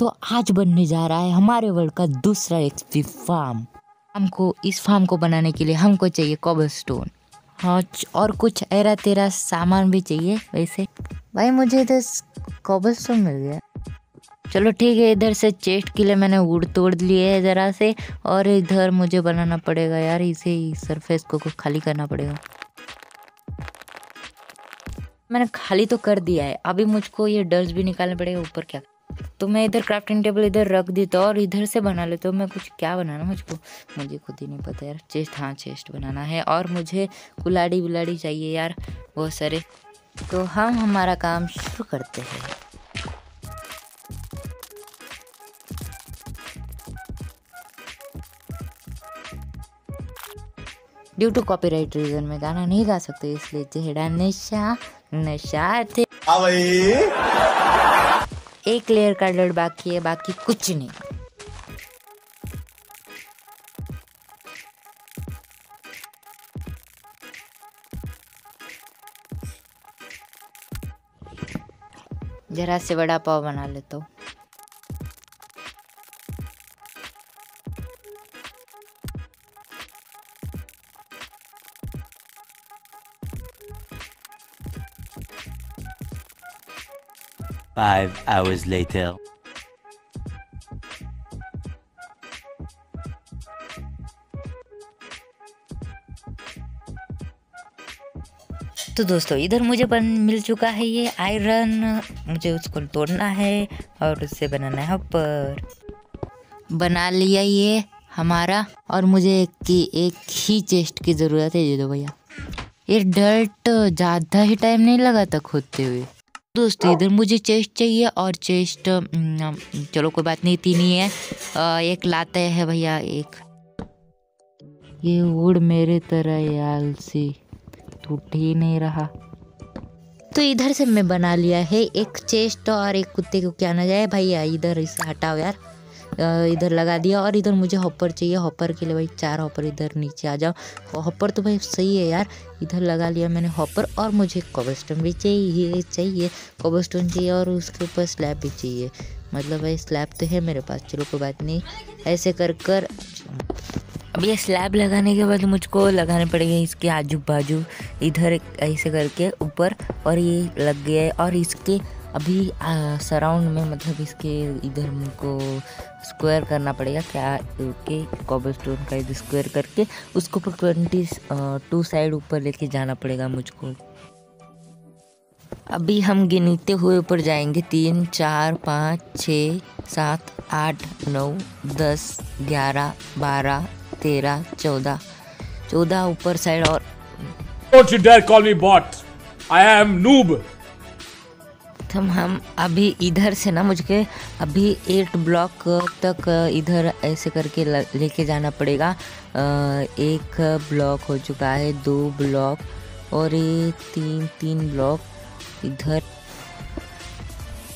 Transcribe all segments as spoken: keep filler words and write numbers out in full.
तो आज बनने जा रहा है हमारे वर्ल्ड का दूसरा एक्सपी फार्म। हमको इस फार्म को बनाने के लिए हमको चाहिए कोबलस्टोन, हाँ, और कुछ एरा तेरा सामान भी चाहिए। वैसे भाई मुझे इधर कोबलस्टोन मिल गया, चलो ठीक है। इधर से चेस्ट के लिए मैंने वुड तोड़ लिए है ज़रा से, और इधर मुझे बनाना पड़ेगा यार, इसे सरफेस को कुछ खाली करना पड़ेगा। मैंने खाली तो कर दिया है, अभी मुझको ये डर्स भी निकालने पड़ेगा ऊपर। क्या तो मैं इधर क्राफ्टिंग टेबल इधर रख देता हूँ और इधर से बना लेता हूँ मैं कुछ। क्या बनाना मुझको मुझे खुद ही नहीं पता यार। चेस्ट, हाँ चेस्ट बनाना है, और मुझे कुलाड़ी बुलाड़ी चाहिए यार बहुत सारे। तो हम हमारा काम शुरू करते हैं। ड्यू टू कॉपीराइट रीजन में गाना नहीं गा सकते, इसलिए चेहरा नशा नशा थे। एक लेयर का डर बाकी है, बाकी कुछ नहीं। जरा से वड़ा पाव बना लेता हूँ। Five hours later. तो दोस्तों इधर मुझे बन मिल चुका है ये आयरन, मुझे उसको तोड़ना है और उससे बनाना है हॉपर। बना लिया ये हमारा, और मुझे कि एक ही चेस्ट की ज़रूरत है। ये दो भैया, ये डर्ट ज़्यादा ही टाइम नहीं लगा था खोदते हुए। दोस्तों इधर मुझे चेस्ट चाहिए, और चेस्ट चलो कोई बात नहीं, तीन ही है। एक लाते हैं भैया एक। ये वुड मेरे तरह याल सी टूट ही नहीं रहा। तो इधर से मैं बना लिया है एक चेस्ट, और एक कुत्ते को क्या ना जाए भैया। इधर इसे हटाओ यार, इधर लगा दिया। और इधर मुझे हॉपर चाहिए, हॉपर के लिए भाई चार हॉपर। इधर नीचे आ जाओ, हॉपर तो भाई सही है यार। इधर लगा लिया मैंने हॉपर, और मुझे कोबलस्टोन भी चाहिए चाहिए कोबलस्टोन चाहिए, और उसके ऊपर स्लैब भी चाहिए। मतलब भाई स्लैब तो है मेरे पास, चलो कोई बात नहीं। ऐसे कर कर अब ये स्लैब लगाने के बाद मुझको लगाने पड़ेंगे इसके आजू बाजू, इधर ऐसे करके ऊपर, और ये लग गया है। और इसके अभी सराउंड में, मतलब इसके इधर मुझको स्क्वायर करना पड़ेगा क्या, के कोबलस्टोन का इधर स्क्वायर करके उसको ऊपर ट्वेंटी टू साइड ऊपर लेके जाना पड़ेगा मुझको। अभी हम गिनते हुए ऊपर जाएंगे, तीन चार पाँच छः सात आठ नौ दस ग्यारह बारह तेरह चौदह चौदह ऊपर साइड। और don't you dare call me bot, I am noob. हम हम अभी इधर से ना मुझे अभी एट ब्लॉक तक इधर ऐसे करके लेके जाना पड़ेगा। एक ब्लॉक हो चुका है, दो ब्लॉक, और ये तीन तीन ब्लॉक इधर।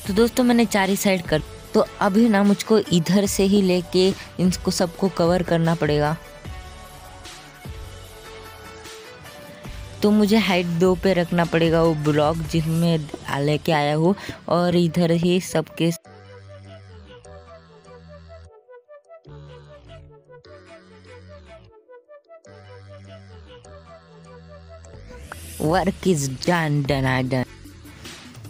तो दोस्तों मैंने चार ही साइड कर, तो अभी ना मुझको इधर से ही लेके इनको सबको कवर करना पड़ेगा। तो मुझे हाइट दो पे रखना पड़ेगा वो ब्लॉक जिसमें लेके आया हो, और इधर ही सबके। Work is done done.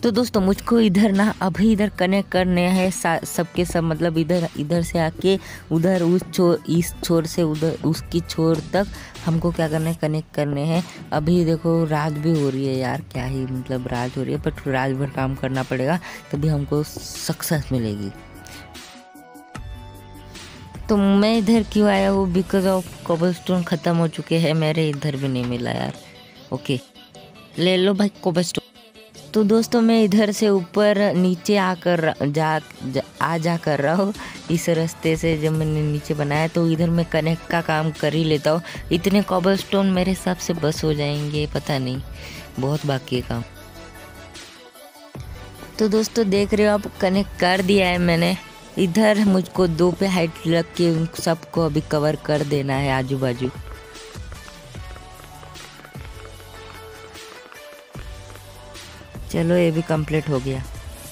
तो दोस्तों मुझको इधर ना अभी इधर कनेक्ट करने हैं सबके सब, मतलब इधर इधर से आके उधर उस छोर, इस छोर से उधर उसकी छोर तक हमको क्या करना है, कनेक्ट करने हैं। अभी देखो रात भी हो रही है यार, क्या ही मतलब रात हो रही है, बट रात भर काम करना पड़ेगा तभी हमको सक्सेस मिलेगी। तो मैं इधर क्यों आया हूँ, बिकॉज ऑफ कोबलस्टोन ख़त्म हो चुके हैं मेरे, इधर भी नहीं मिला यार। ओके ले लो भाई कोबलस्टोन। तो दोस्तों मैं इधर से ऊपर नीचे आकर जा, जा आ जा कर रहा हूँ इस रास्ते से जब मैंने नीचे बनाया। तो इधर मैं कनेक्ट का काम कर ही लेता हूँ, इतने कोबलस्टोन मेरे हिसाब से बस हो जाएंगे, पता नहीं बहुत बाकी है काम। तो दोस्तों देख रहे हो आप, कनेक्ट कर दिया है मैंने। इधर मुझको दो पे हाइट लग के उन सबको अभी कवर कर देना है आजू बाजू। चलो ये भी कंप्लीट हो गया।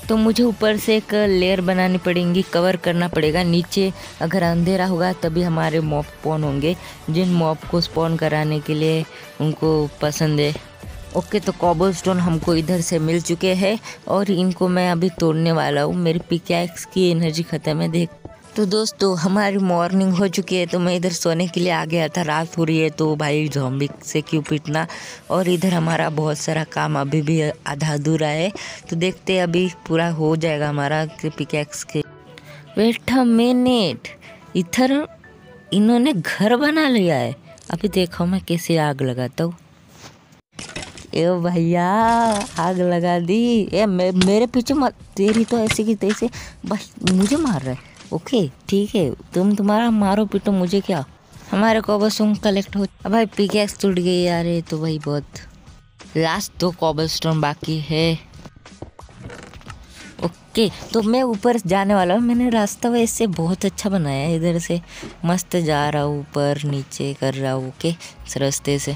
तो मुझे ऊपर से एक लेयर बनानी पड़ेगी, कवर करना पड़ेगा। नीचे अगर अंधेरा होगा तभी हमारे मॉब स्पॉन होंगे, जिन मॉब को स्पॉन कराने के लिए उनको पसंद है। ओके, तो कोबलस्टोन हमको इधर से मिल चुके हैं और इनको मैं अभी तोड़ने वाला हूँ। मेरी पिकैक्स की एनर्जी ख़त्म है। देख तो दोस्तों, हमारी मॉर्निंग हो चुकी है, तो मैं इधर सोने के लिए आ गया था। रात हो रही है तो भाई ज़ॉम्बी से क्यों पीटना। और इधर हमारा बहुत सारा काम अभी भी आधा अधूरा है, तो देखते हैं अभी पूरा हो जाएगा हमारा पिकैक्स के। वेट अ मिनट, इधर इन्होंने घर बना लिया है। अभी देखो मैं कैसे आग लगाता हूँ। ए भैया, आग लगा दी। ए मे, मेरे पीछे मत, तेरी तो ऐसे की तैसे बस मुझे मार रहा है। ओके ठीक है, तुम तुम्हारा मारो पीटो, मुझे क्या। हमारे कोबलस्टोन कलेक्ट हो। अब भाई पिकैक्स टूट गई यार, ये तो भाई बहुत। लास्ट दो कोबलस्टोन बाकी है। ओके, तो मैं ऊपर जाने वाला हूँ। मैंने रास्ता वैसे बहुत अच्छा बनाया है, इधर से मस्त जा रहा हूँ, ऊपर नीचे कर रहा हूँ। ओके, इस रास्ते से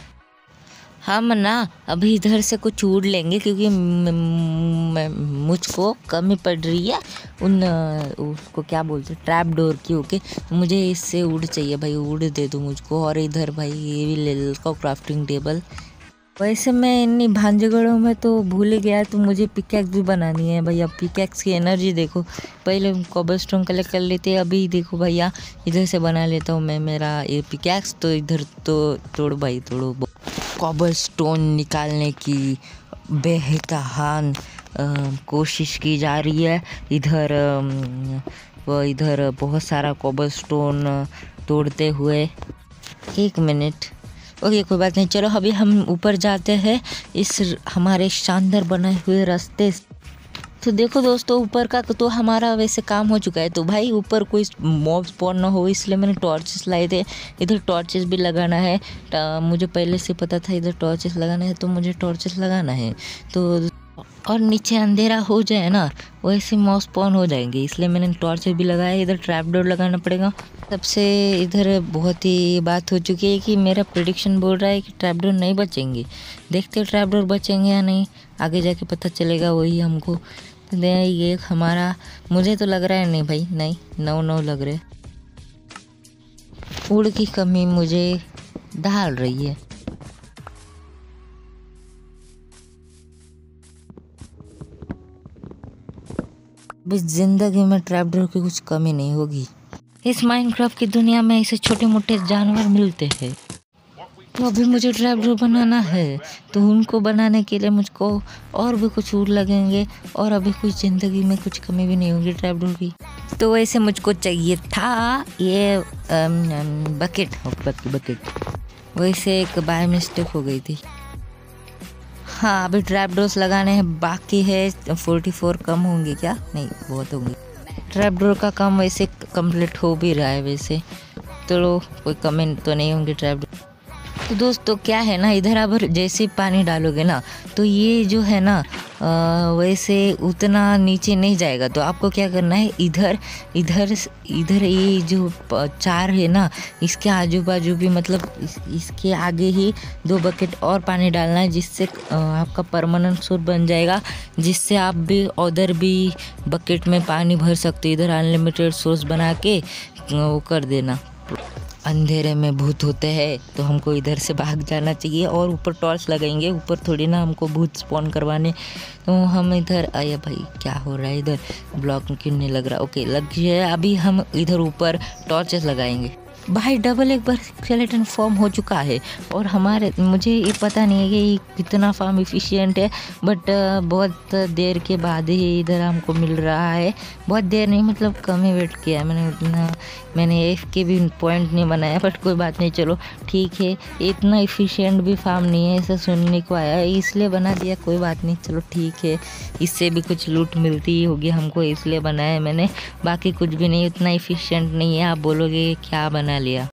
हम ना अभी इधर से कुछ उड़ लेंगे, क्योंकि मुझको कमी पड़ रही है उन उसको क्या बोलते हैं, ट्रैपडोर की। ओके, तो मुझे इससे उड़ चाहिए भाई, उड़ दे दो मुझको। और इधर भाई ये भी ले लेता हूँ, क्राफ्टिंग टेबल। वैसे मैं इन्हीं भांजेगढ़ों में तो भूल गया, तो मुझे पिकैक्स भी बनानी है भैया। पिकैक्स की एनर्जी देखो, पहले कोबलस्टोन कलेक्ट कर लेते, अभी देखो भैया इधर से बना लेता हूँ मैं मेरा ये पिकैक्स। तो इधर तो तोड़ भाई तोड़ो। कोबलस्टोन निकालने की बेहतहान कोशिश की जा रही है। इधर वो इधर बहुत सारा कोबलस्टोन तोड़ते हुए। एक मिनट, ओके कोई बात नहीं, चलो अभी हम ऊपर जाते हैं इस हमारे शानदार बनाए हुए रास्ते। तो देखो दोस्तों, ऊपर का तो हमारा वैसे काम हो चुका है। तो भाई ऊपर कोई मॉब स्पॉन ना हो, इसलिए मैंने टॉर्चेस लाए थे। इधर टॉर्चेस भी लगाना है, मुझे पहले से पता था इधर टॉर्चेस लगाना है, तो मुझे टॉर्चेस लगाना है। तो और नीचे अंधेरा हो जाए ना, वैसे मॉब स्पॉन हो जाएंगे, इसलिए मैंने टॉर्चेस भी लगाया। इधर ट्रैपडोर लगाना पड़ेगा सबसे। इधर बहुत ही बात हो चुकी है कि मेरा प्रेडिक्शन बोल रहा है कि ट्रैपडोर नहीं बचेंगे। देखते हो ट्रैपडोर बचेंगे या नहीं, आगे जाके पता चलेगा वही हमको। ये हमारा, मुझे तो लग रहा है नहीं भाई, नहीं नौ नौ लग रहे। उड़ की कमी मुझे ढाल रही है। जिंदगी में ट्रैपडोर की कुछ कमी नहीं होगी। इस माइनक्राफ्ट की दुनिया में ऐसे छोटे मोटे जानवर मिलते हैं। तो अभी मुझे ट्रैपडोर बनाना है, तो उनको बनाने के लिए मुझको और भी कुछ उड़ लगेंगे, और अभी कुछ ज़िंदगी में कुछ कमी भी नहीं होगी ट्रैपडोर की। तो वैसे मुझको चाहिए था ये बकेट, बकेट बकेट वैसे एक बाय मिस्टेक हो गई थी। हाँ, अभी ट्रैपडोर्स लगाने हैं बाकी है। चौवालीस कम होंगे क्या? नहीं, बहुत होंगे। ट्रैपडोर का काम वैसे कम्प्लीट हो भी रहा है वैसे, तो कोई कमी तो नहीं होंगी ट्रैपडोर। तो दोस्तों क्या है ना, इधर आप जैसे पानी डालोगे ना, तो ये जो है ना वैसे उतना नीचे नहीं जाएगा। तो आपको क्या करना है, इधर इधर इधर ये जो चार है ना, इसके आजू बाजू भी, मतलब इस, इसके आगे ही दो बकेट और पानी डालना है, जिससे आपका परमानेंट सूट बन जाएगा, जिससे आप भी उधर भी बकेट में पानी भर सकते हो। इधर अनलिमिटेड सोर्स बना के वो कर देना। अंधेरे में भूत होते हैं, तो हमको इधर से भाग जाना चाहिए। और ऊपर टॉर्च लगाएंगे, ऊपर थोड़ी ना हमको भूत स्पॉन करवाने। तो हम इधर आया भाई, क्या हो रहा है इधर, ब्लॉक क्यों नहीं लग रहा। ओके लग गया। अभी हम इधर ऊपर टॉर्चेस लगाएंगे। भाई डबल एक बार स्केलेटन फॉर्म हो चुका है, और हमारे मुझे ये पता नहीं है कि ये कितना फार्म इफ़िशियंट है, बट बहुत देर के बाद ही इधर हमको मिल रहा है। बहुत देर नहीं, मतलब कम ही वेट किया है मैंने उतना। मैंने एफ के भी पॉइंट नहीं बनाया, बट कोई बात नहीं, चलो ठीक है। इतना इफ़िशियंट भी फार्म नहीं है ऐसा सुनने को आया, इसलिए बना दिया, कोई बात नहीं, चलो ठीक है। इससे भी कुछ लूट मिलती ही होगी हमको, इसलिए बनाया मैंने, बाकी कुछ भी नहीं। उतना इफ़िशियंट नहीं है, आप बोलोगे क्या बना लिया।